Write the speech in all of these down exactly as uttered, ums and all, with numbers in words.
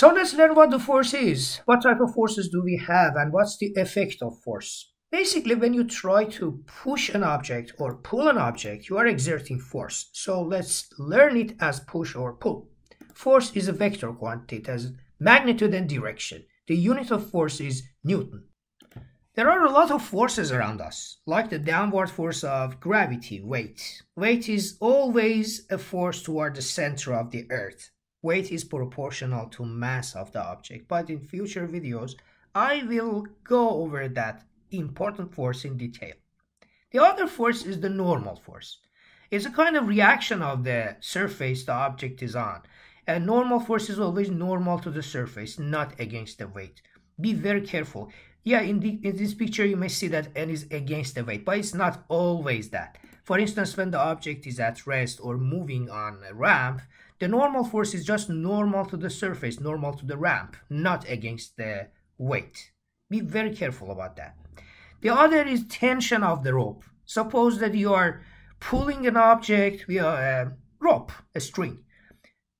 So let's learn what the force is. What type of forces do we have and what's the effect of force? Basically, when you try to push an object or pull an object, you are exerting force. So let's learn it as push or pull. Force is a vector quantity. It has magnitude and direction. The unit of force is Newton. There are a lot of forces around us, like the downward force of gravity, weight. Weight is always a force toward the center of the earth. Weight is proportional to mass of the object, but in future videos, I will go over that important force in detail. The other force is the normal force. It's a kind of reaction of the surface the object is on. A normal force is always normal to the surface, not against the weight. Be very careful. Yeah, in, the, in this picture you may see that N is against the weight, but it's not always that. For instance, when the object is at rest or moving on a ramp, the normal force is just normal to the surface, normal to the ramp, not against the weight. Be very careful about that. The other is tension of the rope. Suppose that you are pulling an object via a rope, a string.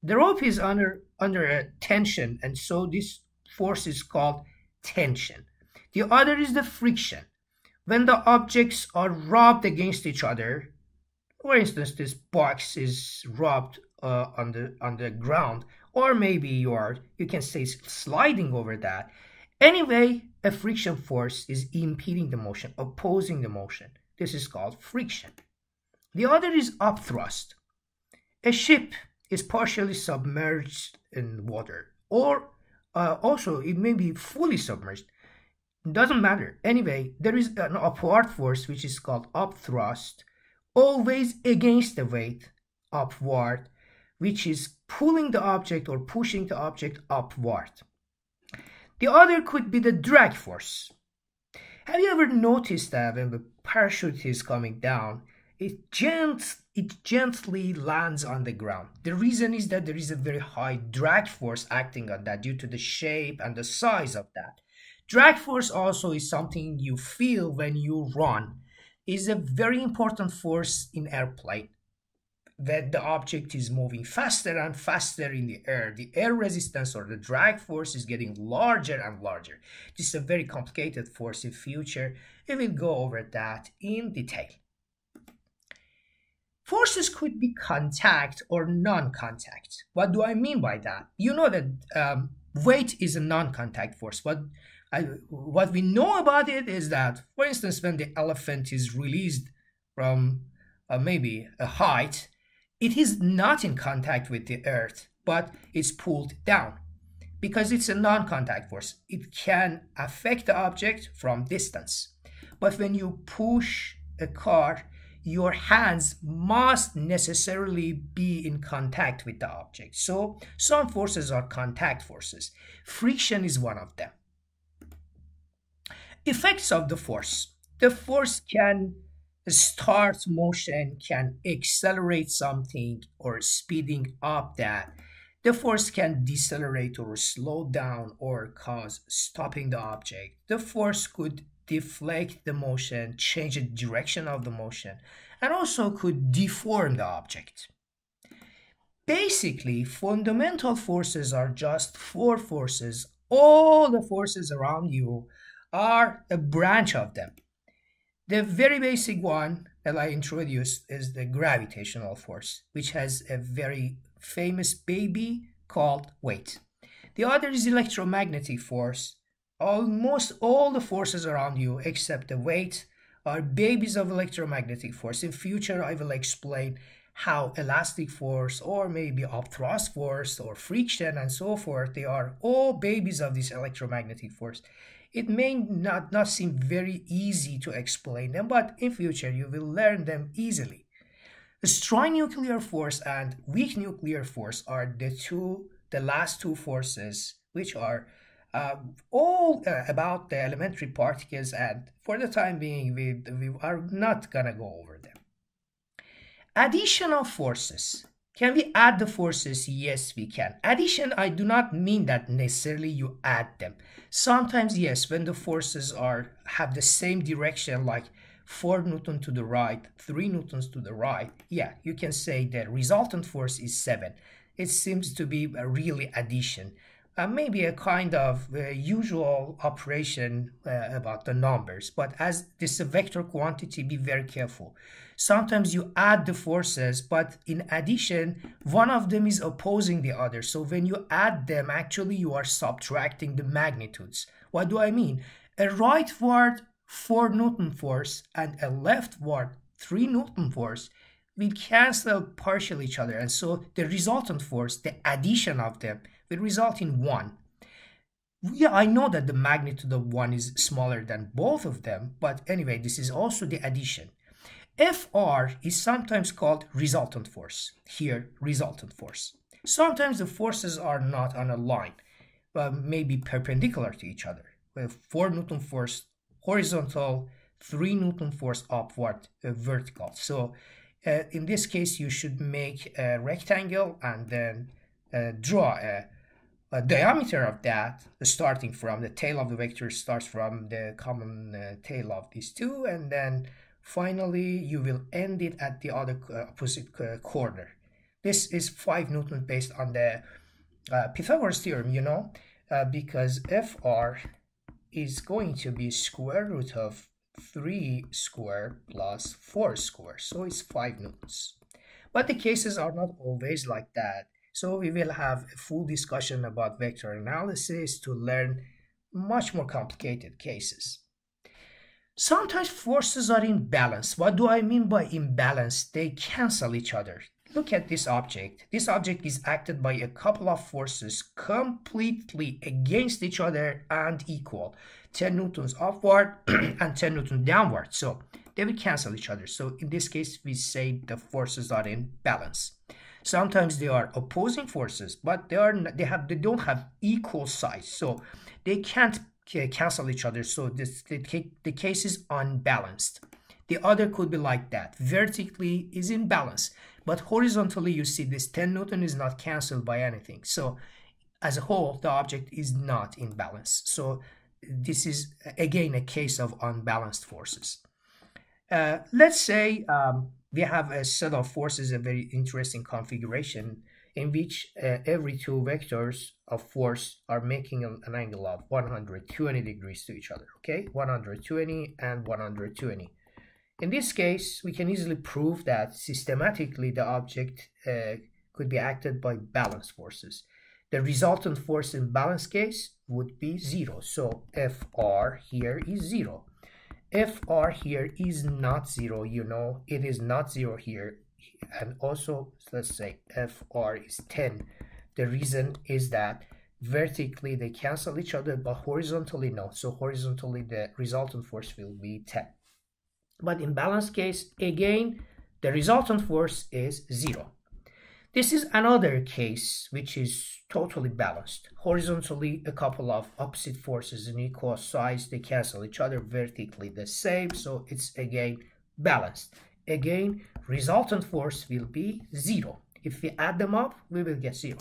The rope is under, under a tension, and so this force is called tension. The other is the friction. When the objects are rubbed against each other, for instance, this box is rubbed uh, on the on the ground, or maybe you are, you can say sliding over that. Anyway, a friction force is impeding the motion, opposing the motion. This is called friction. The other is upthrust. A ship is partially submerged in water, or uh, also it may be fully submerged. It doesn't matter. Anyway, there is an upward force which is called upthrust, always against the weight, upward, which is pulling the object or pushing the object upward. The other could be the drag force. Have you ever noticed that when the parachute is coming down, it, gent it gently lands on the ground? The reason is that there is a very high drag force acting on that due to the shape and the size of that. Drag force also is something you feel when you run. It's a very important force in airplane. That the object is moving faster and faster in the air. The air resistance or the drag force is getting larger and larger. This is a very complicated force in future. We will go over that in detail. Forces could be contact or non-contact. What do I mean by that? You know that um, weight is a non-contact force. What, I, what we know about it is that, for instance, when the elephant is released from uh, maybe a height, it is not in contact with the earth, but it's pulled down because it's a non-contact force. It can affect the object from distance. But when you push a car, your hands must necessarily be in contact with the object. So some forces are contact forces. Friction is one of them. Effects of the force. The force can start motion, can accelerate something or speeding up that. The force can decelerate or slow down or cause stopping the object. The force could deflect the motion, change the direction of the motion, and also could deform the object. Basically, fundamental forces are just four forces. All the forces around you are a branch of them. The very basic one that I introduced is the gravitational force, which has a very famous baby called weight. The other is electromagnetic force. Almost all the forces around you, except the weight, are babies of electromagnetic force. In future, I will explain how elastic force or maybe upthrust force or friction and so forth, they are all babies of this electromagnetic force. It may not, not seem very easy to explain them, but in future you will learn them easily. The strong nuclear force and weak nuclear force are the two, the last two forces, which are uh, all uh, about the elementary particles, and for the time being we, we are not gonna go over them. Additional forces. Can we add the forces? Yes, we can. Addition, I do not mean that necessarily you add them. Sometimes, yes, when the forces are have the same direction, like four newtons to the right, three newtons to the right, yeah, you can say the resultant force is seven. It seems to be a really addition. uh, maybe a kind of uh, usual operation uh, about the numbers. But as this vector quantity, be very careful. Sometimes you add the forces, but in addition, one of them is opposing the other. So when you add them, actually you are subtracting the magnitudes. What do I mean? A rightward four Newton force and a leftward three Newton force will cancel partially each other, and so the resultant force, the addition of them, will result in one. Yeah, I know that the magnitude of one is smaller than both of them, but anyway, this is also the addition. F R is sometimes called resultant force. Here, resultant force. Sometimes the forces are not on a line, but maybe perpendicular to each other. four Newton force horizontal, three Newton force upward, uh, vertical. So Uh, in this case, you should make a rectangle and then uh, draw a, a diameter of that, starting from the tail of the vector, starts from the common uh, tail of these two, and then finally you will end it at the other uh, opposite uh, corner. This is five Newton based on the uh, Pythagoras theorem, you know, uh, because F R is going to be square root of three square plus four square, so it's five newtons. But the cases are not always like that, so we will have a full discussion about vector analysis to learn much more complicated cases. Sometimes forces are imbalanced. What do I mean by imbalanced? They cancel each other. Look at this object. This object is acted by a couple of forces completely against each other and equal. ten newtons upward and ten newtons downward. So they will cancel each other. So in this case, we say the forces are in balance. Sometimes they are opposing forces, but they are they have they don't have equal size. So they can't cancel each other. So this the, the case is unbalanced. The other could be like that. Vertically is in balance, but horizontally, you see this ten newton is not cancelled by anything. So as a whole, the object is not in balance. So this is again a case of unbalanced forces. Uh, let's say um, we have a set of forces, a very interesting configuration in which uh, every two vectors of force are making an, an angle of one hundred twenty degrees to each other. Okay, one hundred twenty and one hundred twenty. In this case, we can easily prove that systematically the object uh, could be acted by balanced forces. The resultant force in balance case would be zero. So F R here is zero. F R here is not zero, you know, it is not zero here. And also, let's say F R is ten. The reason is that vertically they cancel each other, but horizontally no. So horizontally the resultant force will be ten. But in balance case, again, the resultant force is zero. This is another case which is totally balanced. Horizontally, a couple of opposite forces in equal size, they cancel each other. Vertically, the same, so it's again balanced. Again, resultant force will be zero. If we add them up, we will get zero.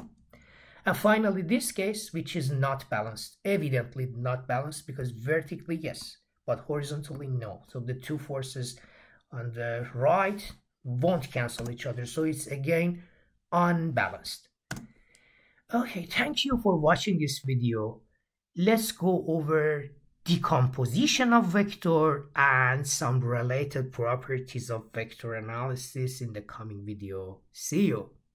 And finally, this case, which is not balanced, evidently not balanced, because vertically, yes, but horizontally, no. So the two forces on the right won't cancel each other. So it's again unbalanced. Okay, thank you for watching this video. Let's go over decomposition of vector and some related properties of vector analysis in the coming video. See you.